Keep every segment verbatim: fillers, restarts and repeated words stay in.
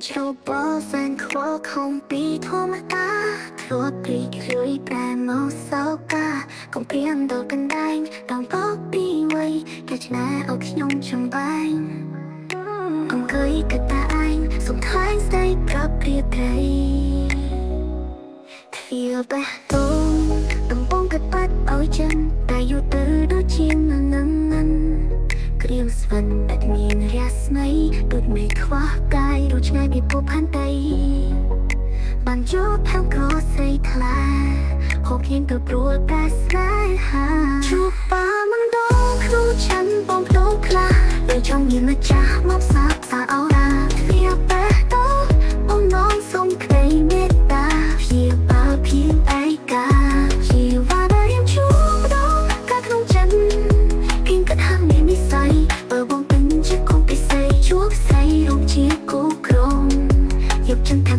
좁아서 콩비 도망가 그것이 유이 빼모 쏘가 콩비 안 돌간 다잉 넌 법이 왜 같이 나 옥신용 중반 엉거이 그다 아잉 sometimes they probably pay feel bad 넌 봉긋 밭 어이젠 다유 뜨도 지는 응응 Cream swan that mean yes may good make guy roach night before pantai Banjo Pam Cross say Tala Hokin the Brule Bass Light True Bamang Dog Roach and Bong Dog Cla They Jong in the Jah Mop Sap Sa Aura Fear Bad Dog Oh Nong Song Clay Meta Fear Bad Pim Aika She Wada Yam Chu Dog Kat Long Chen Pin Kat Hang Name Is Sai Bờ Bong Pin Chắc Không Bị Say Chuốc Say Rung Chia Cô Krong Yop Chân Thang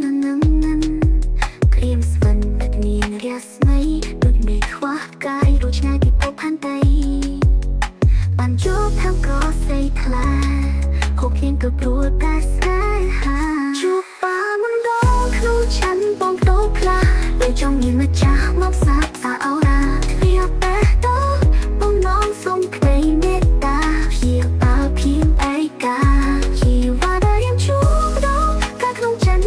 nâng nâng nâng Cream swan bật nhìn rias mây Đột mệt khóa gai Rốt ngay bị bốc hàn tay Bàn chốt thao có xây thla Hokin the Brule Bass Light True Bamang Dog Roach and Bong Dog Cla They Jong in the Jah Mop Sap Sa Aura Fear Bad Dog Oh Nong Song Clay Meta Fear Bad Pim Aika She Wada Yam Chu Dog Kat Long Chen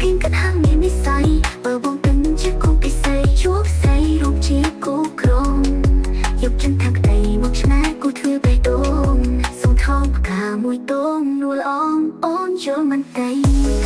Pin Kat Hang Name Is Sai Bờ Bong Pin Chắc Không Bị Say Chuốc Say Rung Chia Cô Krong Yop Chân Thang Tay Mok Chna Cô Thưa Bay Dog Mùi tôm nụ lon ôn cho mình tay